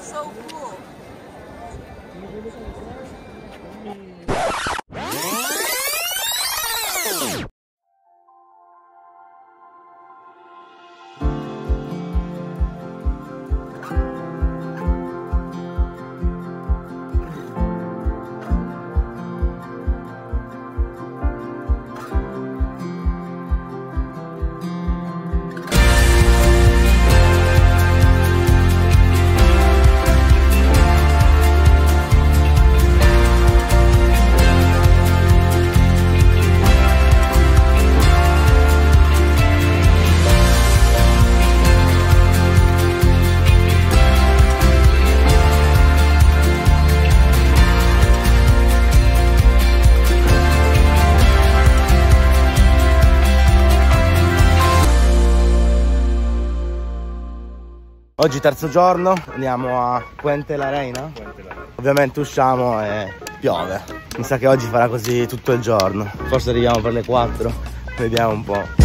So cool. Oggi terzo giorno, andiamo a Puente la Reina. Ovviamente usciamo e piove. Mi sa che oggi farà così tutto il giorno. Forse arriviamo per le 4, vediamo un po'.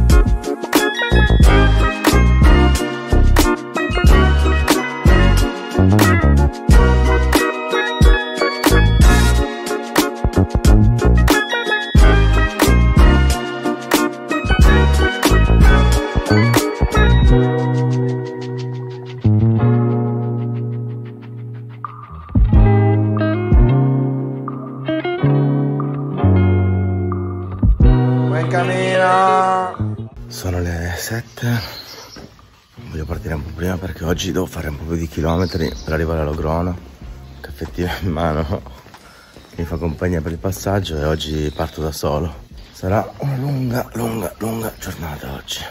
Sono le 7. Voglio partire un po' prima perché oggi devo fare un po' più di chilometri per arrivare a Logroño. Caffettino in mano che mi fa compagnia per il passaggio e oggi parto da solo. Sarà una lunga, lunga, lunga giornata oggi.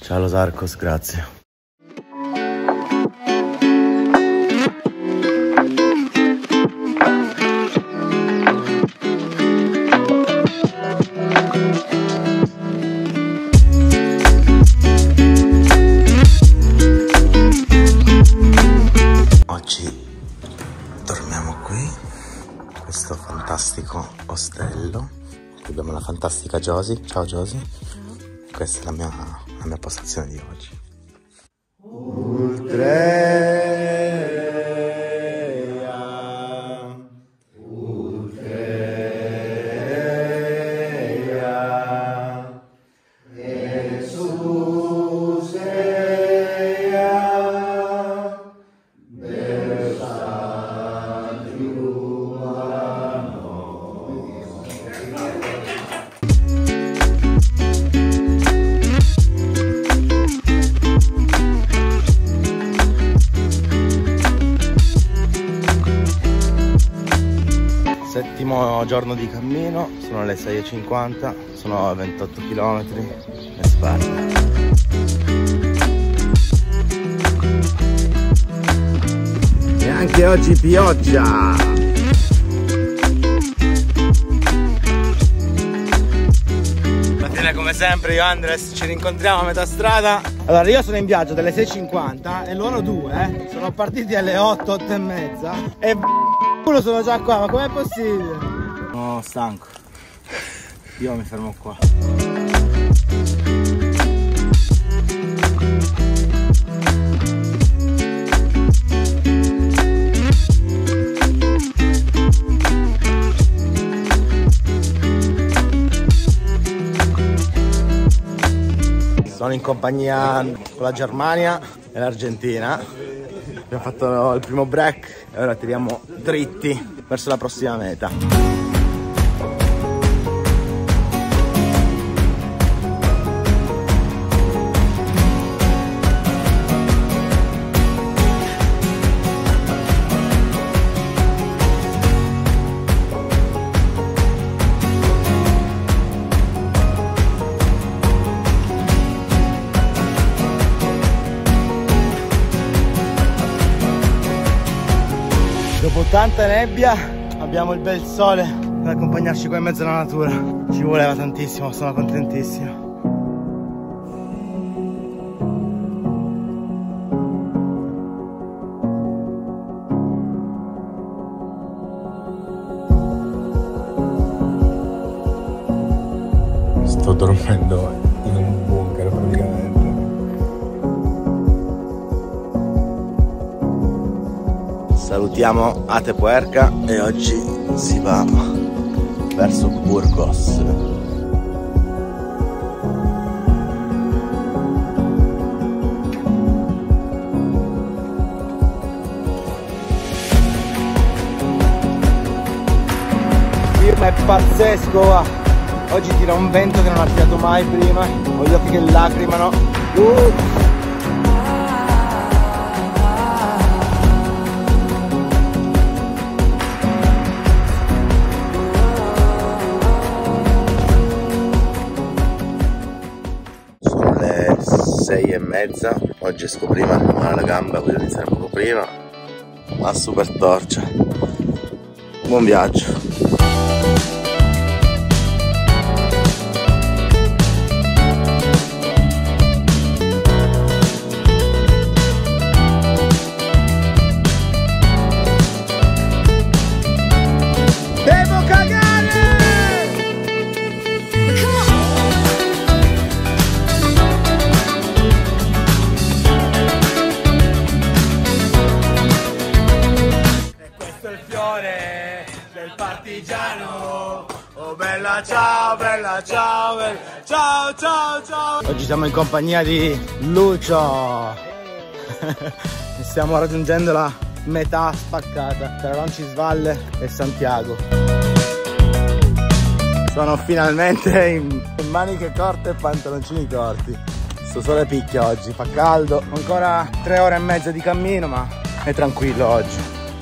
Ciao Los Arcos, grazie. Ostello, abbiamo la fantastica Josi. Ciao Josi. Questa è la mia postazione di oggi. Giorno di cammino, sono le 6:50, sono a 28 km e sparta. E anche oggi pioggia! Come sempre io e Andres ci rincontriamo a metà strada. Allora io sono in viaggio dalle 6:50 e loro due sono partiti alle 8:30 e uno sono già qua, ma com'è possibile? Sono stanco, io mi fermo qua. Sono in compagnia con la Germania e l'Argentina. Abbiamo fatto il primo break e ora tiriamo dritti verso la prossima meta. Dopo tanta nebbia abbiamo il bel sole. per accompagnarci qua in mezzo alla natura. Ci voleva tantissimo, sono contentissimo. Sto dormendo in un bunker praticamente. Salutiamo a Tepuerca e oggi si va verso Burgos. Ma è pazzesco va. Oggi tira un vento che non ha tirato mai prima, ho gli occhi che lacrimano. Sono le 6:30, oggi esco prima, ho male alla gamba, voglio iniziare poco prima, ma super torcia. Buon viaggio. Ciao. Oggi siamo in compagnia di Lucio. Stiamo raggiungendo la metà spaccata tra Roncisvalle e Santiago. Sono finalmente in maniche corte e pantaloncini corti. Sto sole picchia oggi, fa caldo. Ancora 3 ore e mezza di cammino, ma è tranquillo oggi.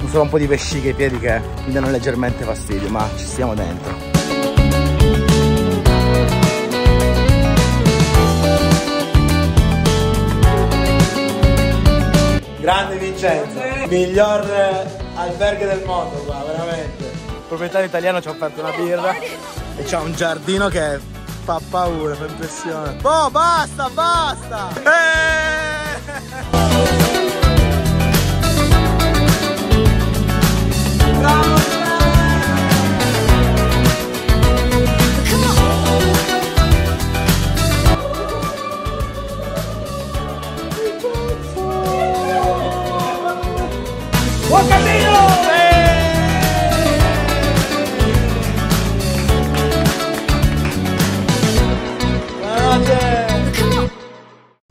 Solo un po' di vesciche ai piedi che mi danno leggermente fastidio, ma ci stiamo dentro. Grande Vincenzo, miglior albergo del mondo qua, veramente. Il proprietario italiano ci ha offerto una birra e c'ha un giardino che fa paura, fa impressione. Oh, basta, basta! Bravo! Buon cammino! Buonanotte!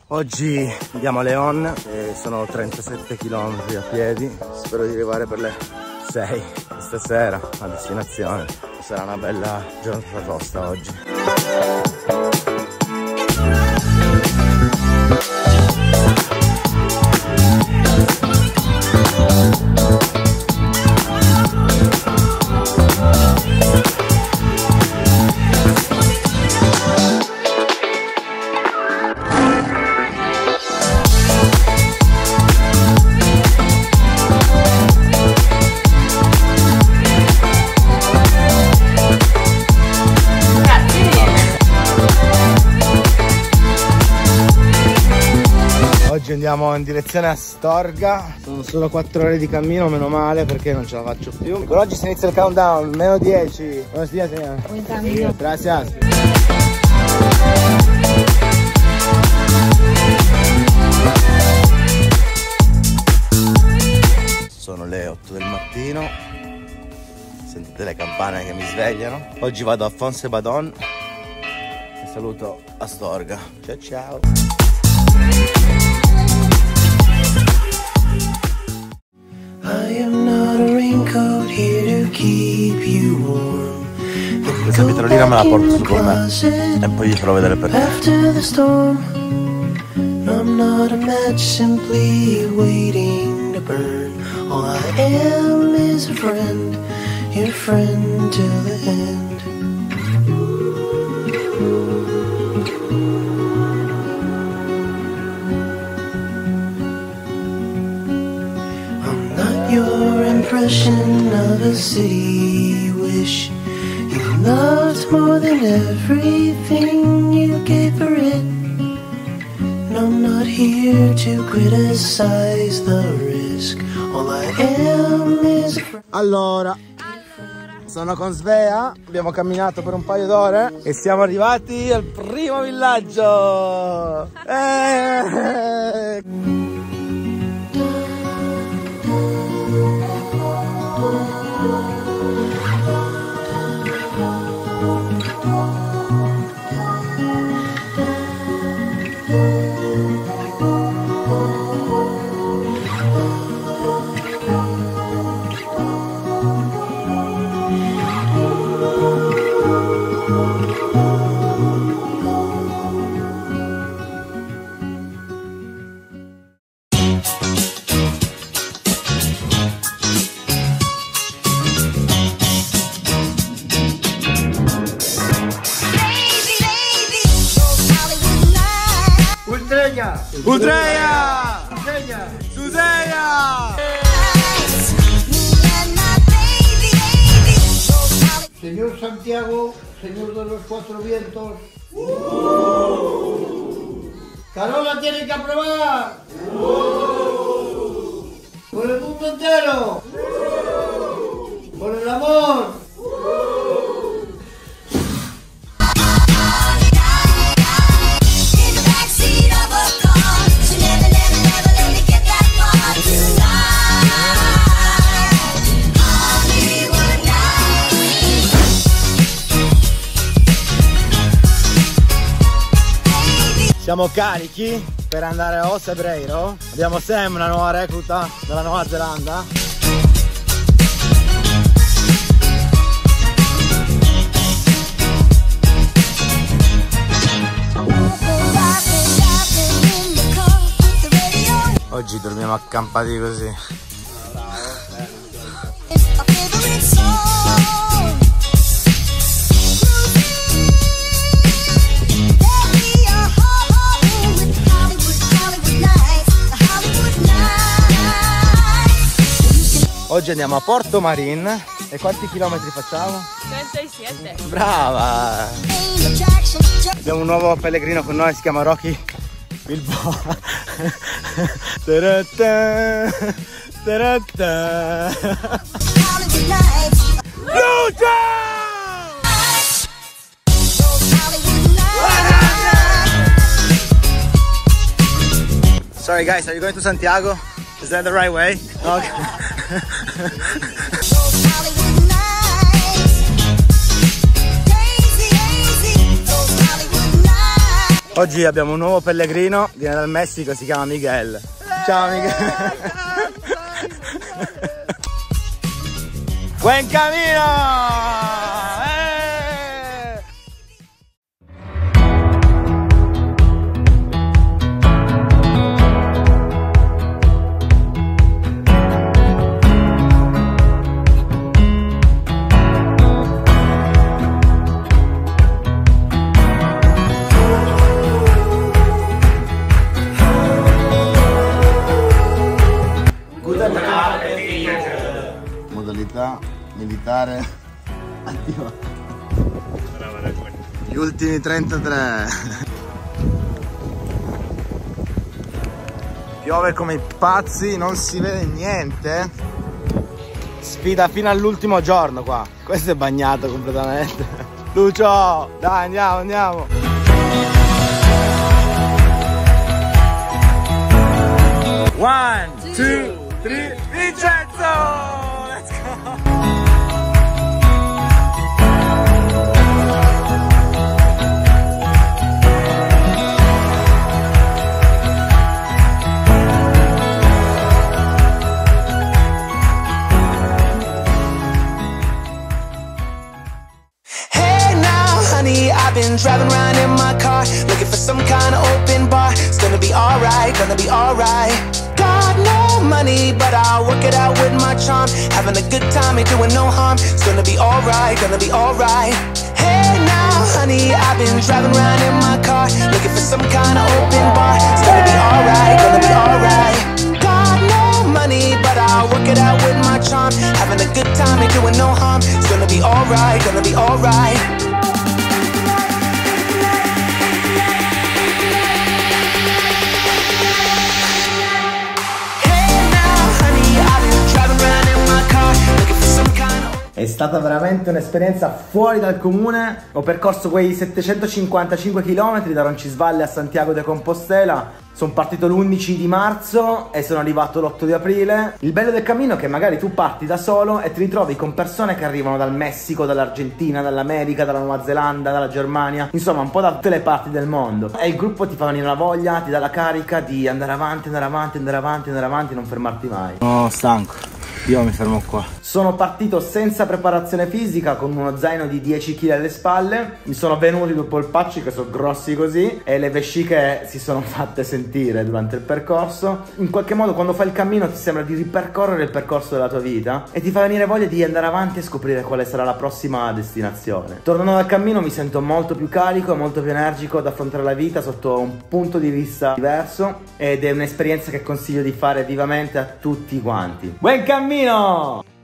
Oggi andiamo a Leon e sono 37 km a piedi. Spero di arrivare per le 6 stasera a destinazione. Sarà una bella giornata tosta oggi. Andiamo in direzione Astorga, sono solo 4 ore di cammino, meno male perché non ce la faccio più. Ancora oggi si inizia il countdown, meno 10. Buenos días, signora. Buon cambio. Grazie. Sono le 8 del mattino, sentite le campane che mi svegliano. Oggi vado a Fonse Badon e saluto Astorga. Ciao ciao. Questa pietrolina me la porto su con me e poi gli farò vedere perché. Your impression of a city you wish loves more than everything you gave her it. And I'm not here to criticize the risk. All I am is. Allora, sono con Svea, abbiamo camminato per un paio d'ore e siamo arrivati al primo villaggio! Udreia! Suseia! Señor Santiago, Señor de los cuatro vientos. Carola tiene que aprobar. Por el mundo entero. Por el amor. Siamo carichi per andare a O Cebreiro. Abbiamo Sam, una nuova recluta dalla Nuova Zelanda. Oggi dormiamo accampati così. Oggi andiamo a Porto Marin e quanti chilometri facciamo? 107. Brava! Abbiamo un nuovo pellegrino con noi, si chiama Rocky Bilbo. Lucio! Sorry guys, are you going to Santiago? Is that the right way? Okay. Oggi abbiamo un nuovo pellegrino, viene dal Messico, si chiama Miguel. Ciao Miguel. Buen camino! Militare attiva. Gli ultimi 33. Piove come pazzi, non si vede niente. Sfida fino all'ultimo giorno qua. Questo è bagnato completamente. Lucio, dai, andiamo, andiamo. One, two, three, Vincenzo! Driving around in my car, looking for some kind of open bar. It's gonna be alright, gonna be alright. Got no money, but I'll work it out with my charm. Having a good time, ain't doing no harm. It's gonna be alright, gonna be alright. Hey now, honey, I've been driving around in my car, looking for some kind of open bar. It's gonna be alright, gonna be alright. Got no money. me, but I'll work it out with my charm. Having a good time and doing no harm. It's gonna be alright, gonna be alright. È stata veramente un'esperienza fuori dal comune. Ho percorso quei 755 km da Roncisvalle a Santiago de Compostela. Sono partito l'11 di marzo e sono arrivato l'8 di aprile. Il bello del cammino è che magari tu parti da solo e ti ritrovi con persone che arrivano dal Messico, dall'Argentina, dall'America, dalla Nuova Zelanda, dalla Germania, insomma un po' da tutte le parti del mondo. E il gruppo ti fa venire la voglia, ti dà la carica di andare avanti, andare avanti, andare avanti, andare avanti e non fermarti mai. Oh, stanco. Io mi fermo qua. Sono partito senza preparazione fisica, con uno zaino di 10 kg alle spalle. Mi sono venuti due polpacci che sono grossi così e le vesciche si sono fatte sentire durante il percorso. In qualche modo quando fai il cammino ti sembra di ripercorrere il percorso della tua vita e ti fa venire voglia di andare avanti e scoprire quale sarà la prossima destinazione. Tornando dal cammino mi sento molto più carico e molto più energico ad affrontare la vita sotto un punto di vista diverso, ed è un'esperienza che consiglio di fare vivamente a tutti quanti. Buon cammino!